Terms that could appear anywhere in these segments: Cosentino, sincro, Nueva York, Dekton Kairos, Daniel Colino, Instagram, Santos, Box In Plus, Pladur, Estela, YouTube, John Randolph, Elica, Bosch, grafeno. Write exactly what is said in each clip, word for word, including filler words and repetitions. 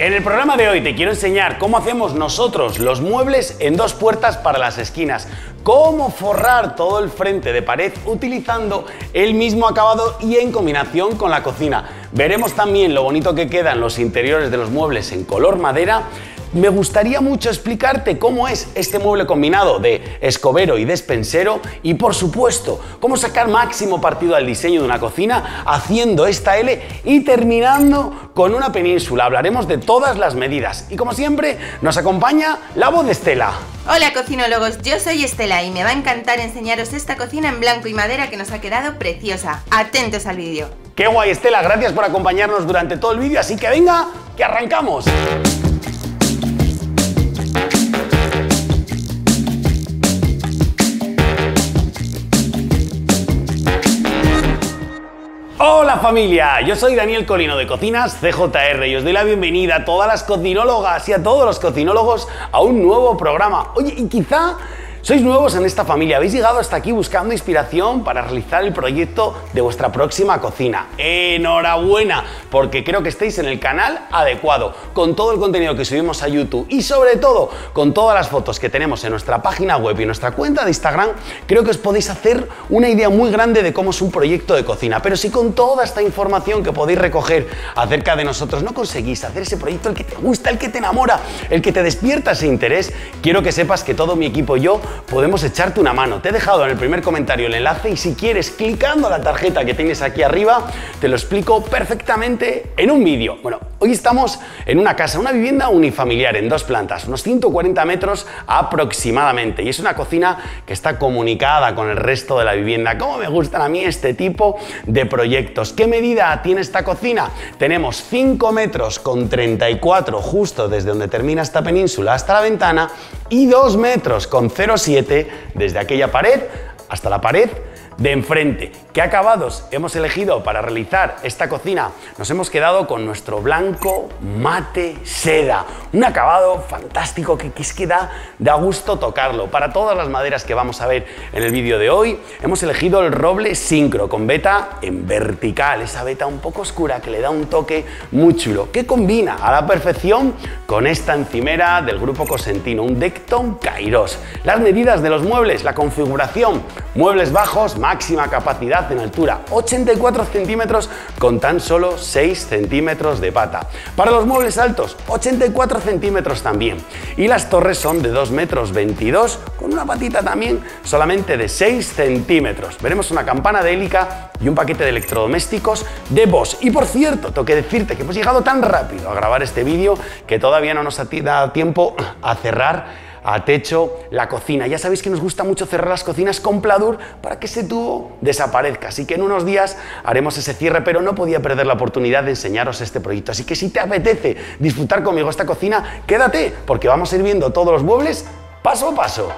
En el programa de hoy te quiero enseñar cómo hacemos nosotros los muebles en dos puertas para las esquinas, cómo forrar todo el frente de pared utilizando el mismo acabado y en combinación con la cocina. Veremos también lo bonito que quedan los interiores de los muebles en color madera. Me gustaría mucho explicarte cómo es este mueble combinado de escobero y despensero y, por supuesto, cómo sacar máximo partido al diseño de una cocina haciendo esta L y terminando con una península. Hablaremos de todas las medidas y, como siempre, nos acompaña la voz de Estela. Hola cocinólogos, yo soy Estela y me va a encantar enseñaros esta cocina en blanco y madera que nos ha quedado preciosa. Atentos al vídeo. ¡Qué guay, Estela! Gracias por acompañarnos durante todo el vídeo, así que venga, que arrancamos. Hola familia, yo soy Daniel Colino de Cocinas C J R y os doy la bienvenida a todas las cocinólogas y a todos los cocinólogos a un nuevo programa. Oye, y quizá sois nuevos en esta familia, habéis llegado hasta aquí buscando inspiración para realizar el proyecto de vuestra próxima cocina. ¡Enhorabuena! Porque creo que estáis en el canal adecuado, con todo el contenido que subimos a YouTube y sobre todo con todas las fotos que tenemos en nuestra página web y en nuestra cuenta de Instagram, creo que os podéis hacer una idea muy grande de cómo es un proyecto de cocina. Pero si con toda esta información que podéis recoger acerca de nosotros no conseguís hacer ese proyecto el que te gusta, el que te enamora, el que te despierta ese interés, quiero que sepas que todo mi equipo y yo podemos echarte una mano. Te he dejado en el primer comentario el enlace y si quieres, clicando la tarjeta que tienes aquí arriba, te lo explico perfectamente en un vídeo. Bueno, hoy estamos en una casa, una vivienda unifamiliar en dos plantas, unos ciento cuarenta metros aproximadamente, y es una cocina que está comunicada con el resto de la vivienda. ¿Cómo me gustan a mí este tipo de proyectos? ¿Qué medida tiene esta cocina? Tenemos cinco metros con treinta y cuatro justo desde donde termina esta península hasta la ventana y dos metros con cero siete desde aquella pared hasta la pared de enfrente. ¿Qué acabados hemos elegido para realizar esta cocina? Nos hemos quedado con nuestro blanco mate seda, un acabado fantástico que es que da, da gusto tocarlo. Para todas las maderas que vamos a ver en el vídeo de hoy, hemos elegido el roble sincro con veta en vertical, esa veta un poco oscura que le da un toque muy chulo, que combina a la perfección con esta encimera del grupo Cosentino, un Dekton Kairos. Las medidas de los muebles, la configuración, muebles bajos, máxima capacidad en altura, ochenta y cuatro centímetros con tan solo seis centímetros de pata. Para los muebles altos, ochenta y cuatro centímetros también. Y las torres son de dos metros veintidós con una patita también solamente de seis centímetros. Veremos una campana de Elica y un paquete de electrodomésticos de Bosch. Y por cierto, tengo que decirte que hemos llegado tan rápido a grabar este vídeo que todavía no nos ha dado tiempo a cerrar a techo la cocina. Ya sabéis que nos gusta mucho cerrar las cocinas con pladur para que ese tubo desaparezca, así que en unos días haremos ese cierre, pero no podía perder la oportunidad de enseñaros este proyecto, así que si te apetece disfrutar conmigo esta cocina, quédate, porque vamos a ir viendo todos los muebles paso a paso.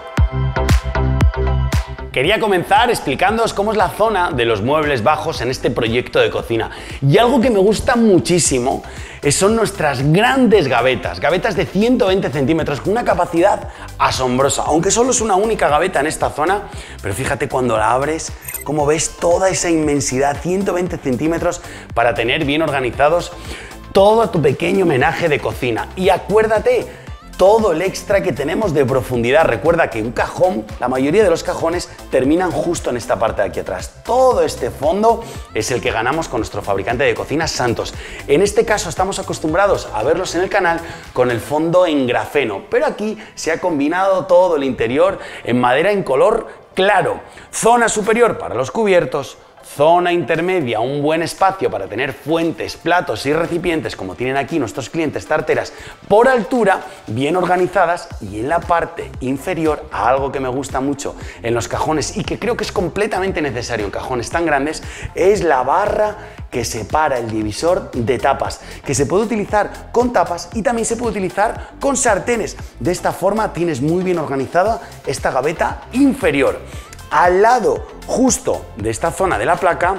Quería comenzar explicándoos cómo es la zona de los muebles bajos en este proyecto de cocina. Y algo que me gusta muchísimo son nuestras grandes gavetas, gavetas de ciento veinte centímetros con una capacidad asombrosa, aunque solo es una única gaveta en esta zona, pero fíjate cuando la abres, cómo ves toda esa inmensidad, ciento veinte centímetros para tener bien organizados todo tu pequeño menaje de cocina. Y acuérdate, todo el extra que tenemos de profundidad. Recuerda que un cajón, la mayoría de los cajones terminan justo en esta parte de aquí atrás. Todo este fondo es el que ganamos con nuestro fabricante de cocinas Santos. En este caso estamos acostumbrados a verlos en el canal con el fondo en grafeno, pero aquí se ha combinado todo el interior en madera en color claro. Zona superior para los cubiertos, zona intermedia, un buen espacio para tener fuentes, platos y recipientes, como tienen aquí nuestros clientes, tarteras por altura, bien organizadas, y en la parte inferior, algo que me gusta mucho en los cajones y que creo que es completamente necesario en cajones tan grandes, es la barra que separa el divisor de tapas, que se puede utilizar con tapas y también se puede utilizar con sartenes. De esta forma tienes muy bien organizada esta gaveta inferior. Al lado justo de esta zona de la placa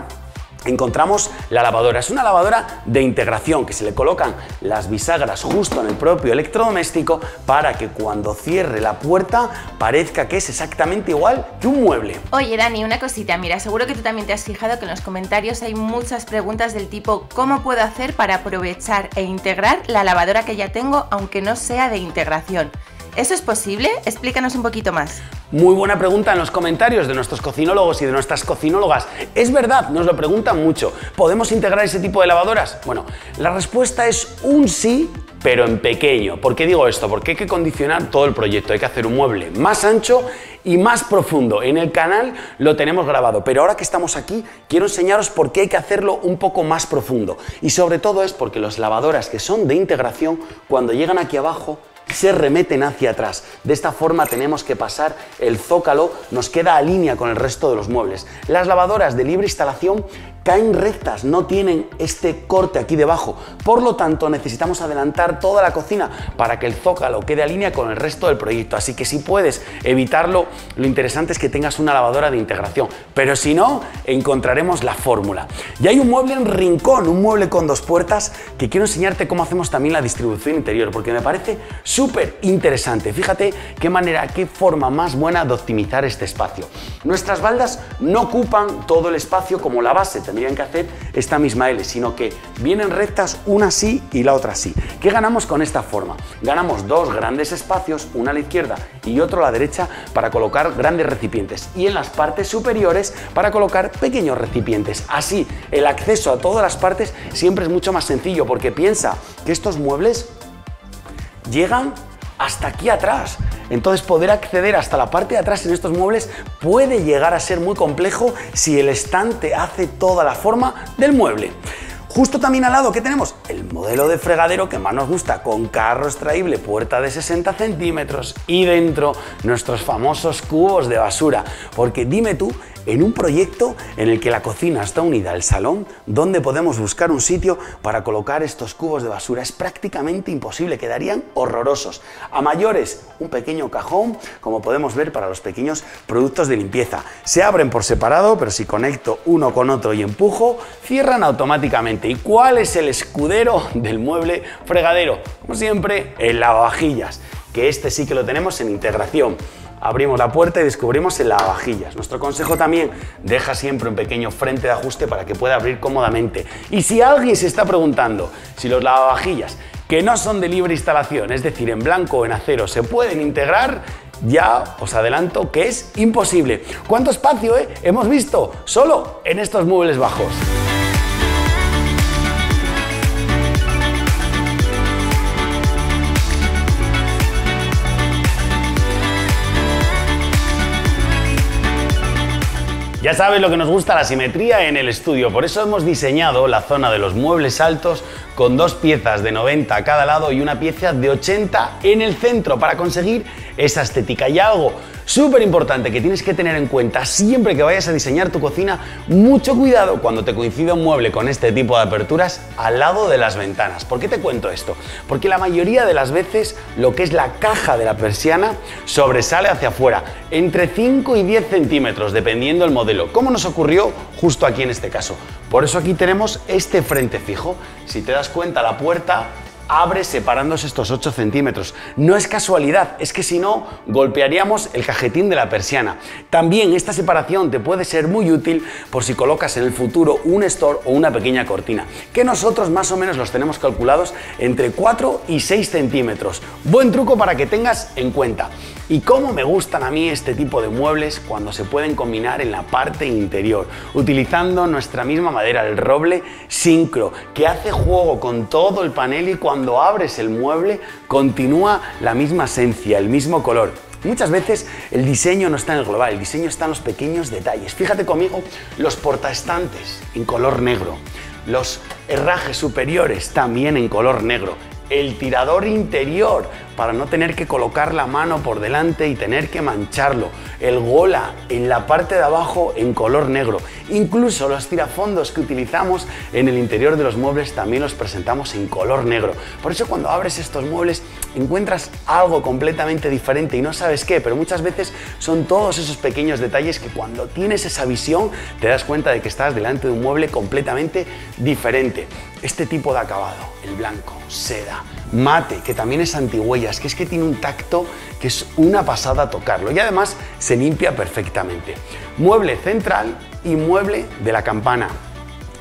encontramos la lavadora. Es una lavadora de integración que se le colocan las bisagras justo en el propio electrodoméstico para que cuando cierre la puerta parezca que es exactamente igual que un mueble. Oye, Dani, una cosita. Mira, seguro que tú también te has fijado que en los comentarios hay muchas preguntas del tipo ¿cómo puedo hacer para aprovechar e integrar la lavadora que ya tengo aunque no sea de integración? ¿Eso es posible? Explícanos un poquito más. Muy buena pregunta en los comentarios de nuestros cocinólogos y de nuestras cocinólogas. Es verdad, nos lo preguntan mucho. ¿Podemos integrar ese tipo de lavadoras? Bueno, la respuesta es un sí, pero en pequeño. ¿Por qué digo esto? Porque hay que condicionar todo el proyecto. Hay que hacer un mueble más ancho y más profundo. En el canal lo tenemos grabado, pero ahora que estamos aquí quiero enseñaros por qué hay que hacerlo un poco más profundo. Y sobre todo es porque las lavadoras que son de integración, cuando llegan aquí abajo, se remeten hacia atrás. De esta forma tenemos que pasar el zócalo, nos queda a línea con el resto de los muebles. Las lavadoras de libre instalación caen rectas, no tienen este corte aquí debajo, por lo tanto necesitamos adelantar toda la cocina para que el zócalo quede a línea con el resto del proyecto. Así que si puedes evitarlo, lo interesante es que tengas una lavadora de integración, pero si no, encontraremos la fórmula. Y hay un mueble en rincón, un mueble con dos puertas, que quiero enseñarte cómo hacemos también la distribución interior, porque me parece súper interesante. Fíjate qué manera, qué forma más buena de optimizar este espacio. Nuestras baldas no ocupan todo el espacio como la base, tendrían que hacer esta misma L, sino que vienen rectas una así y la otra así. ¿Qué ganamos con esta forma? Ganamos dos grandes espacios, una a la izquierda y otro a la derecha, para colocar grandes recipientes, y en las partes superiores para colocar pequeños recipientes. Así el acceso a todas las partes siempre es mucho más sencillo, porque piensa que estos muebles llegan hasta aquí atrás. Entonces poder acceder hasta la parte de atrás en estos muebles puede llegar a ser muy complejo si el estante hace toda la forma del mueble. Justo también al lado, ¿qué tenemos? El modelo de fregadero que más nos gusta, con carro extraíble, puerta de sesenta centímetros y dentro nuestros famosos cubos de basura. Porque dime tú, en un proyecto en el que la cocina está unida al salón, ¿dónde podemos buscar un sitio para colocar estos cubos de basura? Es prácticamente imposible, quedarían horrorosos. A mayores, un pequeño cajón, como podemos ver, para los pequeños productos de limpieza. Se abren por separado, pero si conecto uno con otro y empujo, cierran automáticamente. ¿Y cuál es el escudero del mueble fregadero? Como siempre, el lavavajillas, que este sí que lo tenemos en integración. Abrimos la puerta y descubrimos el lavavajillas. Nuestro consejo también, deja siempre un pequeño frente de ajuste para que pueda abrir cómodamente. Y si alguien se está preguntando si los lavavajillas que no son de libre instalación, es decir, en blanco o en acero, se pueden integrar, ya os adelanto que es imposible. ¿Cuánto espacio, eh? Hemos visto solo en estos muebles bajos. Ya sabes lo que nos gusta la simetría en el estudio, por eso hemos diseñado la zona de los muebles altos con dos piezas de noventa a cada lado y una pieza de ochenta en el centro para conseguir esa estética. Y algo súper importante que tienes que tener en cuenta siempre que vayas a diseñar tu cocina, mucho cuidado cuando te coincida un mueble con este tipo de aperturas al lado de las ventanas. ¿Por qué te cuento esto? Porque la mayoría de las veces lo que es la caja de la persiana sobresale hacia afuera, entre cinco y diez centímetros, dependiendo del modelo, como nos ocurrió justo aquí en este caso. Por eso aquí tenemos este frente fijo. Si te das cuenta, la puerta abre separándose estos ocho centímetros. No es casualidad, es que si no golpearíamos el cajetín de la persiana. También esta separación te puede ser muy útil por si colocas en el futuro un store o una pequeña cortina, que nosotros más o menos los tenemos calculados entre cuatro y seis centímetros. Buen truco para que tengas en cuenta. Y cómo me gustan a mí este tipo de muebles cuando se pueden combinar en la parte interior, utilizando nuestra misma madera, el roble sincro, que hace juego con todo el panel y cuando abres el mueble continúa la misma esencia, el mismo color. Muchas veces el diseño no está en el global, el diseño está en los pequeños detalles. Fíjate conmigo, los portaestantes en color negro, los herrajes superiores también en color negro. el tirador interior para no tener que colocar la mano por delante y tener que mancharlo, el gola en la parte de abajo en color negro, incluso los tirafondos que utilizamos en el interior de los muebles también los presentamos en color negro. Por eso cuando abres estos muebles encuentras algo completamente diferente y no sabes qué, pero muchas veces son todos esos pequeños detalles que cuando tienes esa visión te das cuenta de que estás delante de un mueble completamente diferente. Este tipo de acabado, el blanco, seda, mate, que también es antihuellas, que es que tiene un tacto que es una pasada tocarlo y además se limpia perfectamente. Mueble central y mueble de la campana,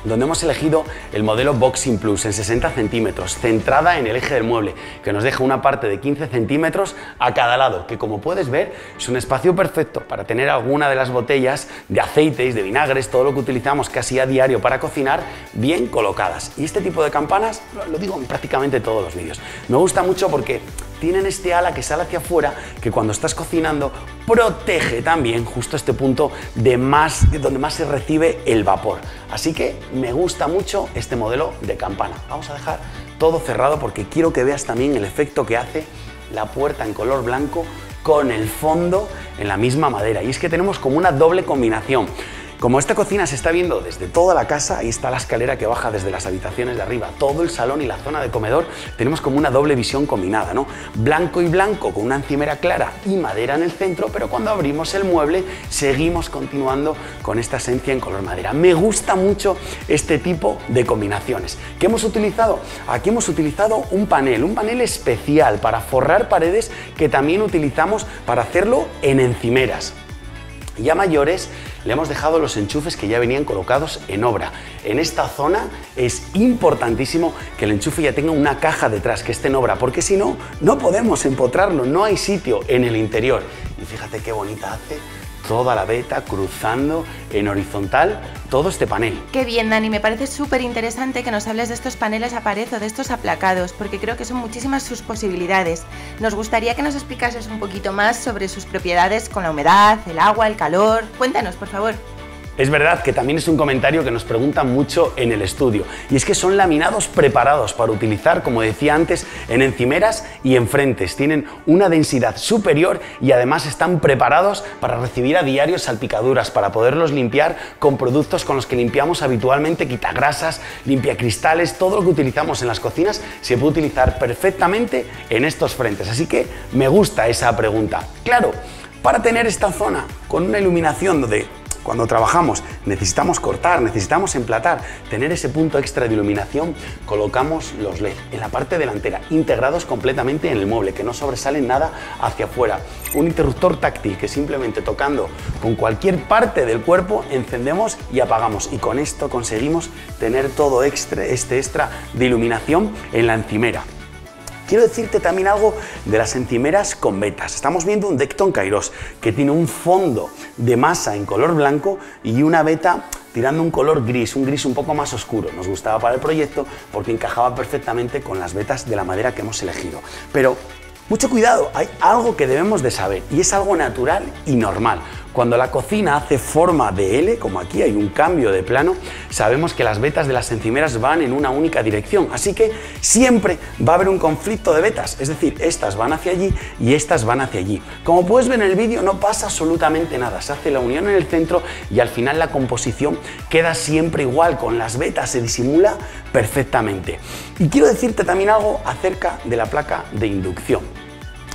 donde hemos elegido el modelo Box In Plus en sesenta centímetros, centrada en el eje del mueble, que nos deja una parte de quince centímetros a cada lado, que como puedes ver es un espacio perfecto para tener alguna de las botellas de aceites, de vinagres, todo lo que utilizamos casi a diario para cocinar, bien colocadas. Y este tipo de campanas, lo digo en prácticamente todos los vídeos, me gusta mucho porque tienen este ala que sale hacia afuera, que cuando estás cocinando protege también justo este punto de más, donde más se recibe el vapor. Así que me gusta mucho este modelo de campana. Vamos a dejar todo cerrado porque quiero que veas también el efecto que hace la puerta en color blanco con el fondo en la misma madera. Y es que tenemos como una doble combinación. Como esta cocina se está viendo desde toda la casa, ahí está la escalera que baja desde las habitaciones de arriba, todo el salón y la zona de comedor, tenemos como una doble visión combinada, ¿no? Blanco y blanco con una encimera clara y madera en el centro, pero cuando abrimos el mueble seguimos continuando con esta esencia en color madera. Me gusta mucho este tipo de combinaciones. ¿Qué hemos utilizado? Aquí hemos utilizado un panel, un panel especial para forrar paredes que también utilizamos para hacerlo en encimeras. Ya mayores le hemos dejado los enchufes que ya venían colocados en obra. En esta zona es importantísimo que el enchufe ya tenga una caja detrás, que esté en obra, porque si no, no podemos empotrarlo, no hay sitio en el interior. Y fíjate qué bonita hace toda la veta cruzando en horizontal todo este panel. Qué bien, Dani, me parece súper interesante que nos hables de estos paneles a pared o de estos aplacados, porque creo que son muchísimas sus posibilidades. Nos gustaría que nos explicases un poquito más sobre sus propiedades con la humedad, el agua, el calor. Cuéntanos, por favor. Es verdad que también es un comentario que nos preguntan mucho en el estudio, y es que son laminados preparados para utilizar, como decía antes, en encimeras y en frentes. Tienen una densidad superior y además están preparados para recibir a diario salpicaduras, para poderlos limpiar con productos con los que limpiamos habitualmente, quitagrasas, limpiacristales, todo lo que utilizamos en las cocinas se puede utilizar perfectamente en estos frentes. Así que me gusta esa pregunta. Claro, para tener esta zona con una iluminación donde cuando trabajamos necesitamos cortar, necesitamos emplatar, tener ese punto extra de iluminación, colocamos los L E D en la parte delantera, integrados completamente en el mueble, que no sobresalen nada hacia afuera. Un interruptor táctil que simplemente tocando con cualquier parte del cuerpo encendemos y apagamos. Y con esto conseguimos tener todo extra, este extra de iluminación en la encimera. Quiero decirte también algo de las encimeras con vetas. Estamos viendo un Dekton Kairos que tiene un fondo de masa en color blanco y una veta tirando un color gris, un gris un poco más oscuro. Nos gustaba para el proyecto porque encajaba perfectamente con las vetas de la madera que hemos elegido. Pero mucho cuidado, hay algo que debemos de saber y es algo natural y normal. Cuando la cocina hace forma de L, como aquí hay un cambio de plano, sabemos que las vetas de las encimeras van en una única dirección, así que siempre va a haber un conflicto de vetas, es decir, estas van hacia allí y estas van hacia allí. Como puedes ver en el vídeo no pasa absolutamente nada, se hace la unión en el centro y al final la composición queda siempre igual, con las vetas se disimula perfectamente. Y quiero decirte también algo acerca de la placa de inducción.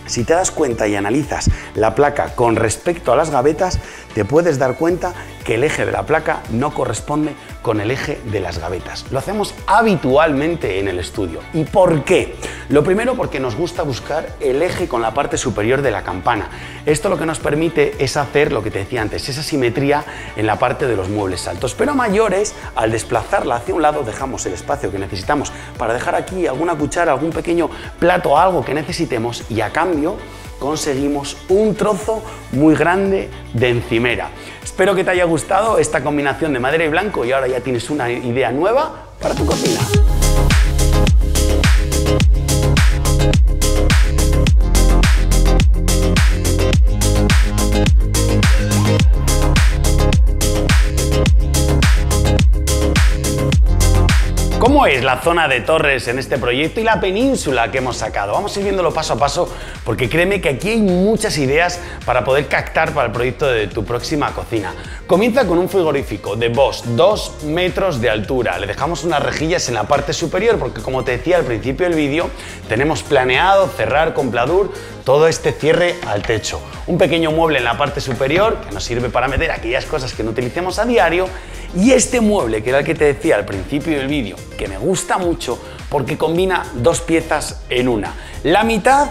Si te das cuenta y analizas la placa con respecto a las gavetas, te puedes dar cuenta que el eje de la placa no corresponde con el eje de las gavetas. Lo hacemos habitualmente en el estudio. ¿Y por qué? Lo primero, porque nos gusta buscar el eje con la parte superior de la campana. Esto lo que nos permite es hacer lo que te decía antes, esa simetría en la parte de los muebles altos. Pero mayores, al desplazarla hacia un lado, dejamos el espacio que necesitamos para dejar aquí alguna cuchara, algún pequeño plato, algo que necesitemos, y a cambio conseguimos un trozo muy grande de encimera. Espero que te haya gustado esta combinación de madera y blanco y ahora ya tienes una idea nueva para tu cocina. cómo es la zona de torres en este proyecto y la península que hemos sacado. Vamos a ir viéndolo paso a paso porque créeme que aquí hay muchas ideas para poder captar para el proyecto de tu próxima cocina. Comienza con un frigorífico de Bosch, dos metros de altura. Le dejamos unas rejillas en la parte superior porque, como te decía al principio del vídeo, tenemos planeado cerrar con pladur todo este cierre al techo. Un pequeño mueble en la parte superior que nos sirve para meter aquellas cosas que no utilicemos a diario. Y este mueble, que era el que te decía al principio del vídeo, que me gusta mucho porque combina dos piezas en una. La mitad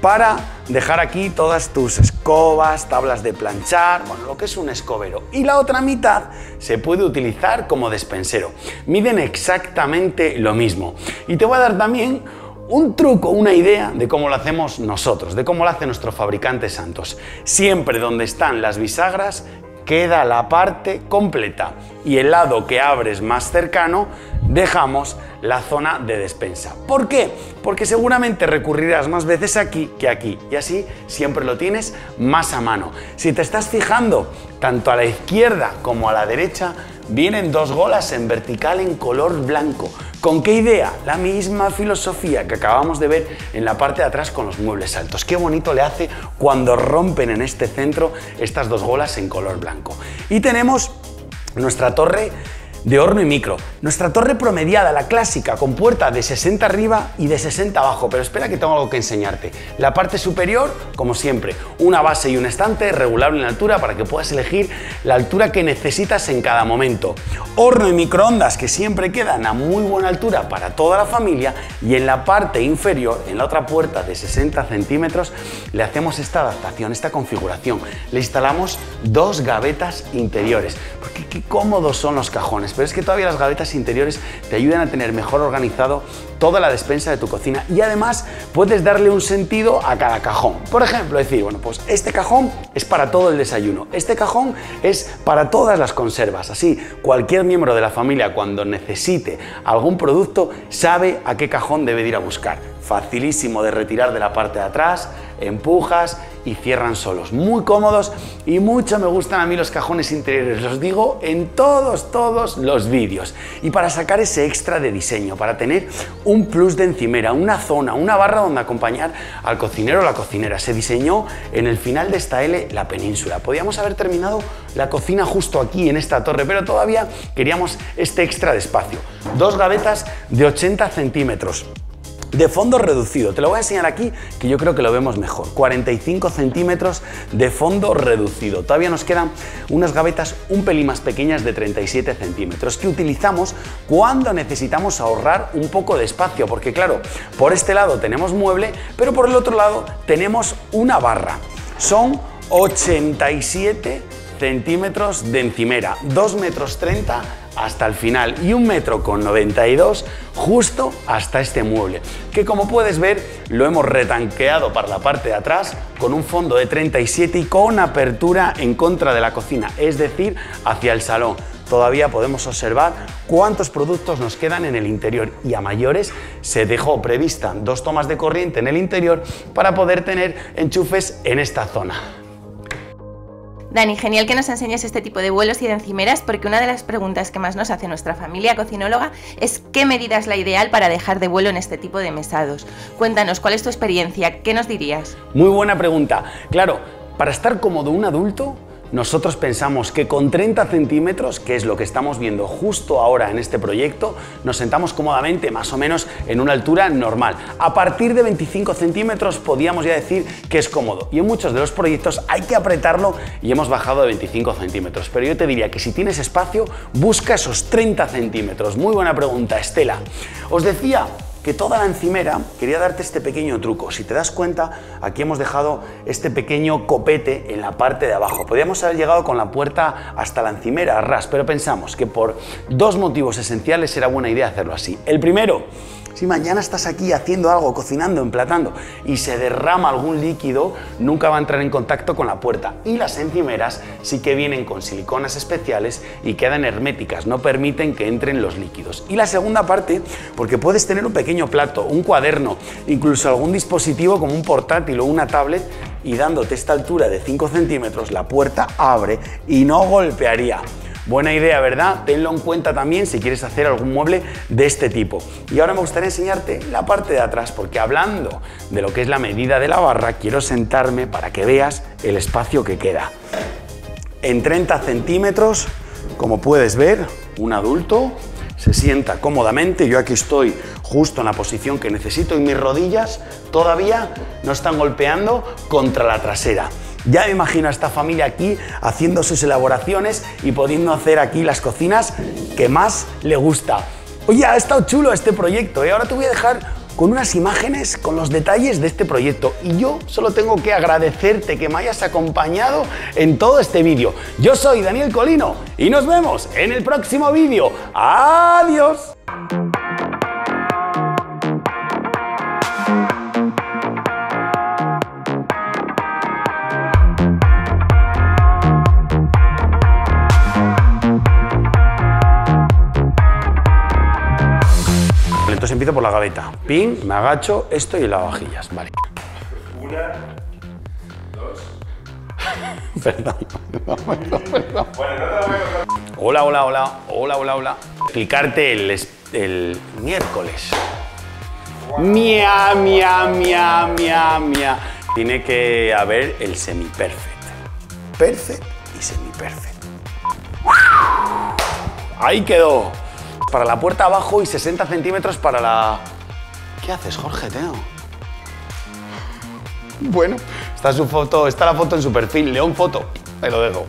para dejar aquí todas tus escobas, tablas de planchar, bueno, lo que es un escobero. Y la otra mitad se puede utilizar como despensero. Miden exactamente lo mismo. Y te voy a dar también un truco, una idea de cómo lo hacemos nosotros, de cómo lo hace nuestro fabricante Santos. Siempre donde están las bisagras queda la parte completa y el lado que abres más cercano dejamos la zona de despensa. ¿Por qué? Porque seguramente recurrirás más veces aquí que aquí y así siempre lo tienes más a mano. Si te estás fijando, tanto a la izquierda como a la derecha vienen dos golas en vertical en color blanco. ¿Con qué idea? La misma filosofía que acabamos de ver en la parte de atrás con los muebles altos. Qué bonito le hace cuando rompen en este centro estas dos golas en color blanco. Y tenemos nuestra torre de horno y micro. Nuestra torre promediada, la clásica, con puerta de sesenta arriba y de sesenta abajo. Pero espera, que tengo algo que enseñarte. La parte superior, como siempre, una base y un estante regulable en altura para que puedas elegir la altura que necesitas en cada momento. Horno y microondas que siempre quedan a muy buena altura para toda la familia. Y en la parte inferior, en la otra puerta de sesenta centímetros, le hacemos esta adaptación, esta configuración. Le instalamos dos gavetas interiores. Porque qué cómodos son los cajones. Pero es que todavía las gavetas interiores te ayudan a tener mejor organizado toda la despensa de tu cocina y además puedes darle un sentido a cada cajón. Por ejemplo, decir, bueno, pues este cajón es para todo el desayuno, este cajón es para todas las conservas. Así, cualquier miembro de la familia, cuando necesite algún producto, sabe a qué cajón debe ir a buscar. Facilísimo de retirar de la parte de atrás, empujas y cierran solos. Muy cómodos y mucho me gustan a mí los cajones interiores, los digo en todos, todos los vídeos. Y para sacar ese extra de diseño, para tener un plus de encimera, una zona, una barra donde acompañar al cocinero o la cocinera. Se diseñó en el final de esta L la península. Podíamos haber terminado la cocina justo aquí en esta torre, pero todavía queríamos este extra de espacio. Dos gavetas de ochenta centímetros. De fondo reducido, te lo voy a enseñar aquí que yo creo que lo vemos mejor, cuarenta y cinco centímetros de fondo reducido. Todavía nos quedan unas gavetas un pelín más pequeñas de treinta y siete centímetros que utilizamos cuando necesitamos ahorrar un poco de espacio, porque claro, por este lado tenemos mueble, pero por el otro lado tenemos una barra. Son ochenta y siete centímetros de encimera, dos metros treinta hasta el final y un metro con noventa y dos justo hasta este mueble, que como puedes ver lo hemos retanqueado para la parte de atrás con un fondo de treinta y siete y con apertura en contra de la cocina, es decir, hacia el salón. Todavía podemos observar cuántos productos nos quedan en el interior y a mayores se dejó prevista dos tomas de corriente en el interior para poder tener enchufes en esta zona. Dani, genial que nos enseñes este tipo de vuelos y de encimeras, porque una de las preguntas que más nos hace nuestra familia cocinóloga es qué medida es la ideal para dejar de vuelo en este tipo de mesados. Cuéntanos, ¿cuál es tu experiencia? ¿Qué nos dirías? Muy buena pregunta. Claro, para estar cómodo un adulto, nosotros pensamos que con treinta centímetros, que es lo que estamos viendo justo ahora en este proyecto, nos sentamos cómodamente, más o menos en una altura normal. A partir de veinticinco centímetros podíamos ya decir que es cómodo. Y en muchos de los proyectos hay que apretarlo y hemos bajado de veinticinco centímetros. Pero yo te diría que si tienes espacio, busca esos treinta centímetros. Muy buena pregunta, Estela. Os decía que toda la encimera, quería darte este pequeño truco. Si te das cuenta, aquí hemos dejado este pequeño copete en la parte de abajo. Podríamos haber llegado con la puerta hasta la encimera a ras, pero pensamos que por dos motivos esenciales era buena idea hacerlo así. El primero, si mañana estás aquí haciendo algo, cocinando, emplatando, y se derrama algún líquido, nunca va a entrar en contacto con la puerta. Y las encimeras sí que vienen con siliconas especiales y quedan herméticas, no permiten que entren los líquidos. Y la segunda parte, porque puedes tener un pequeño plato, un cuaderno, incluso algún dispositivo como un portátil o una tablet, y dándote esta altura de cinco centímetros, la puerta abre y no golpearía. Buena idea, ¿verdad? Tenlo en cuenta también si quieres hacer algún mueble de este tipo. Y ahora me gustaría enseñarte la parte de atrás, porque hablando de lo que es la medida de la barra, quiero sentarme para que veas el espacio que queda. En treinta centímetros, como puedes ver, un adulto se sienta cómodamente. Yo aquí estoy justo en la posición que necesito y mis rodillas todavía no están golpeando contra la trasera. Ya me imagino a esta familia aquí haciendo sus elaboraciones y pudiendo hacer aquí las cocinas que más le gusta. Oye, ha estado chulo este proyecto, ¿eh? Ahora te voy a dejar con unas imágenes, con los detalles de este proyecto. Y yo solo tengo que agradecerte que me hayas acompañado en todo este vídeo. Yo soy Daniel Colino y nos vemos en el próximo vídeo. ¡Adiós! Entonces empiezo por la gaveta. Pin, me agacho, esto y lavavajillas. Vale. Una, dos. Perdón, perdón, perdón. Bueno, no te voy a... Hola, hola, hola, hola, hola, hola. Explicarte el, el miércoles. Wow. Mia, mia, mia, mia, mia. Tiene que haber el semi-perfect. Perfect y semi-perfect. Ahí quedó. Para la puerta abajo y sesenta centímetros para la... ¿Qué haces, Jorge Teo? Bueno, está su foto, está la foto en su perfil, León Foto, ahí lo dejo.